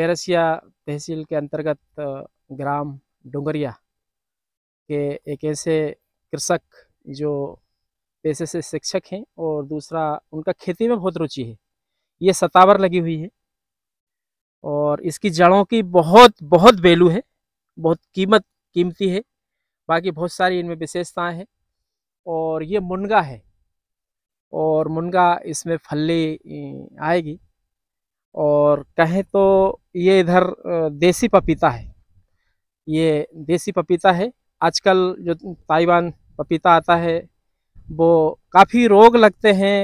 बेरसिया तहसील के अंतर्गत ग्राम डोंगरिया के एक ऐसे कृषक जो पैसे से शिक्षक हैं और दूसरा उनका खेती में बहुत रुचि है। ये सतावर लगी हुई है और इसकी जड़ों की बहुत बहुत वैल्यू है, बहुत कीमती है। बाकी बहुत सारी इनमें विशेषताएं हैं। और ये मुनगा है और मुनगा इसमें फली आएगी। और कहें तो ये इधर देसी पपीता है, ये देसी पपीता है। आजकल जो ताइवान पपीता आता है वो काफ़ी रोग लगते हैं,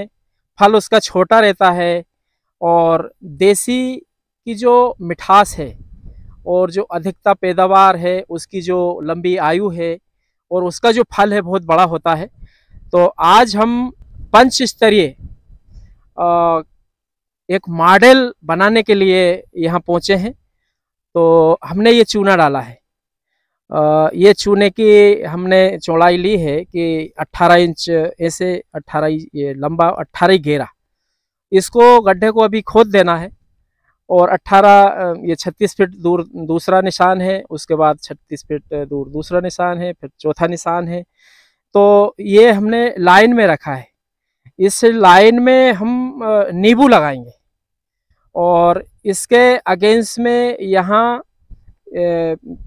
फल उसका छोटा रहता है। और देसी की जो मिठास है और जो अधिकता पैदावार है, उसकी जो लंबी आयु है और उसका जो फल है बहुत बड़ा होता है। तो आज हम पंच स्तरीय एक मॉडल बनाने के लिए यहाँ पहुँचे हैं। तो हमने ये चूना डाला है। ये चूने की हमने चौड़ाई ली है कि 18 इंच ऐसे, 18 ये लंबा, 18 घेरा। इसको गड्ढे को अभी खोद देना है। और 18 ये 36 फीट दूर दूसरा निशान है, उसके बाद 36 फीट दूर दूसरा निशान है, फिर चौथा निशान है। तो ये हमने लाइन में रखा है। इस लाइन में हम नींबू लगाएंगे और इसके अगेंस्ट में यहाँ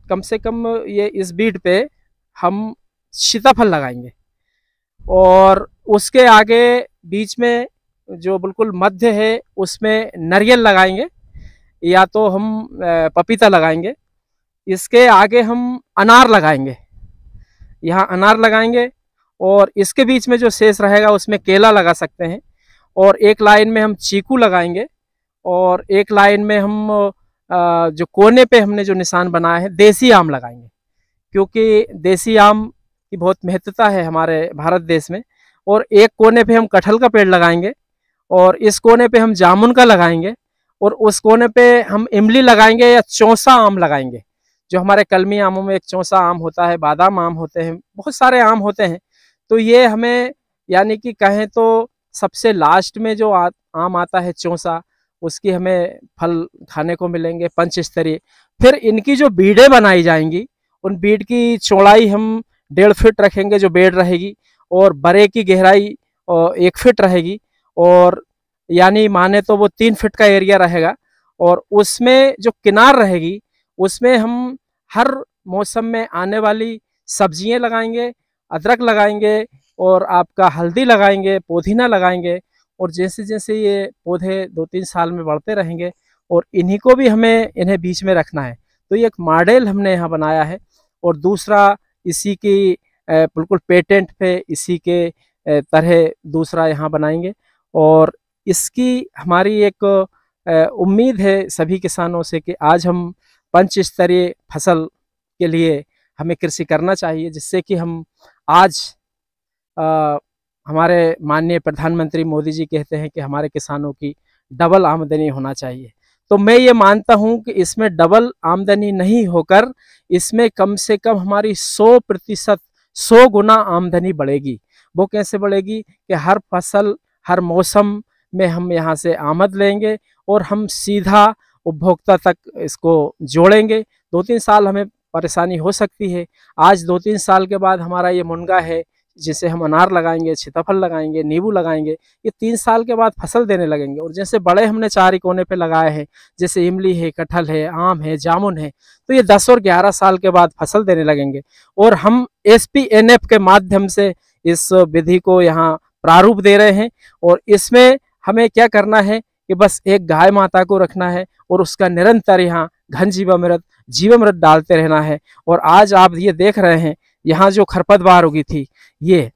कम से कम ये इस बीट पे हम सीताफल लगाएंगे। और उसके आगे बीच में जो बिल्कुल मध्य है उसमें नारियल लगाएंगे या तो हम पपीता लगाएंगे। इसके आगे हम अनार लगाएंगे, यहाँ अनार लगाएंगे। और इसके बीच में जो शेष रहेगा उसमें केला लगा सकते हैं। और एक लाइन में हम चीकू लगाएंगे और एक लाइन में हम जो कोने पे हमने जो निशान बनाया है देसी आम लगाएंगे, क्योंकि देसी आम की बहुत महत्वता है हमारे भारत देश में। और एक कोने पे हम कटहल का पेड़ लगाएंगे और इस कोने पे हम जामुन का लगाएंगे और उस कोने पे हम इमली लगाएंगे या चौसा आम लगाएंगे। जो हमारे कलमी आमों में एक चौसा आम होता है, बादाम आम होते हैं, बहुत सारे आम होते हैं। तो ये हमें यानी कि कहें तो सबसे लास्ट में जो आम आता है चौसा, उसकी हमें फल खाने को मिलेंगे पंच स्तरीय। फिर इनकी जो बीड़ें बनाई जाएंगी, उन बीड़ की चौड़ाई हम 1.5 फीट रखेंगे जो बेड़ रहेगी, और बरे की गहराई 1 फीट रहेगी। और यानी माने तो वो 3 फीट का एरिया रहेगा। और उसमें जो किनार रहेगी उसमें हम हर मौसम में आने वाली सब्जियां लगाएंगे, अदरक लगाएंगे और आपका हल्दी लगाएंगे, पुदीना लगाएंगे। और जैसे जैसे ये पौधे 2-3 साल में बढ़ते रहेंगे और इन्हीं को भी हमें इन्हें बीच में रखना है। तो ये एक मॉडल हमने यहाँ बनाया है। और दूसरा इसी की बिल्कुल पेटेंट पे इसी के तरह दूसरा यहाँ बनाएंगे। और इसकी हमारी एक उम्मीद है सभी किसानों से कि आज हम पंच स्तरीय फसल के लिए हमें कृषि करना चाहिए, जिससे कि हम आज हमारे माननीय प्रधानमंत्री मोदी जी कहते हैं कि हमारे किसानों की डबल आमदनी होना चाहिए। तो मैं ये मानता हूँ कि इसमें डबल आमदनी नहीं होकर इसमें कम से कम हमारी 100% 100 गुना आमदनी बढ़ेगी। वो कैसे बढ़ेगी कि हर फसल हर मौसम में हम यहाँ से आमद लेंगे और हम सीधा उपभोक्ता तक इसको जोड़ेंगे। 2-3 साल हमें परेशानी हो सकती है। आज 2-3 साल के बाद हमारा ये मुनगा है, जिसे हम अनार लगाएंगे, सीताफल लगाएंगे, नींबू लगाएंगे। ये 3 साल के बाद फसल देने लगेंगे। और जैसे बड़े हमने 4 कोने पे लगाए हैं, जैसे इमली है, कटहल है, आम है, जामुन है, तो ये 10 और 11 साल के बाद फसल देने लगेंगे। और हम SPNF के माध्यम से इस विधि को यहाँ प्रारूप दे रहे हैं। और इसमें हमें क्या करना है कि बस एक गाय माता को रखना है और उसका निरंतर यहाँ घन जीवामृत डालते रहना है। और आज आप ये देख रहे हैं यहाँ जो खरपतवार उगी थी, ये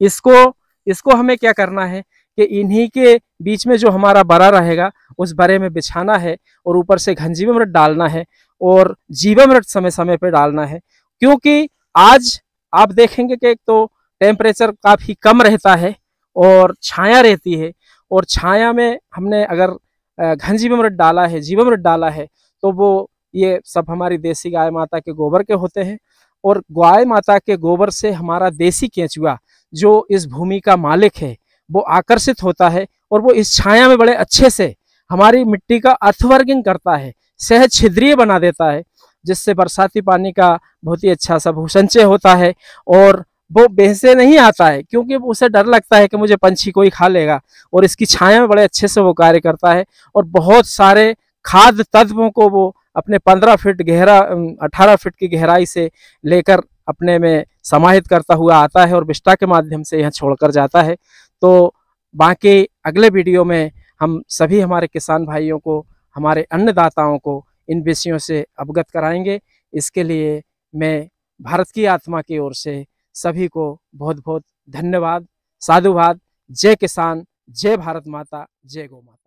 इसको हमें क्या करना है कि इन्हीं के बीच में जो हमारा बरा रहेगा उस बरे में बिछाना है और ऊपर से घन जीवामृत डालना है और जीवामृत समय समय पर डालना है। क्योंकि आज आप देखेंगे कि एक तो टेम्परेचर काफ़ी कम रहता है और छाया रहती है। और छाया में हमने अगर घन जीवामृत डाला है, जीवामृत डाला है, तो वो ये सब हमारी देसी गाय माता के गोबर के होते हैं। और गाय माता के गोबर से हमारा देसी केंचुआ जो इस भूमि का मालिक है वो आकर्षित होता है और वो इस छाया में बड़े अच्छे से हमारी मिट्टी का अर्थवर्किंग करता है। सहज छिद्रीय बना देता है, जिससे बरसाती पानी का बहुत ही अच्छा सा भूसंचय होता है और वो बहसे नहीं आता है, क्योंकि उसे डर लगता है कि मुझे पंछी कोई खा लेगा। और इसकी छाया में बड़े अच्छे से वो कार्य करता है और बहुत सारे खाद्य तत्वों को वो अपने 15 फीट गहरा 18 फीट की गहराई से लेकर अपने में समाहित करता हुआ आता है और विष्टा के माध्यम से यहाँ छोड़कर जाता है। तो बाकी अगले वीडियो में हम सभी हमारे किसान भाइयों को, हमारे अन्नदाताओं को इन विषयों से अवगत कराएंगे। इसके लिए मैं भारत की आत्मा की ओर से सभी को बहुत बहुत धन्यवाद, साधुवाद। जय किसान, जय भारत माता, जय गौ माता।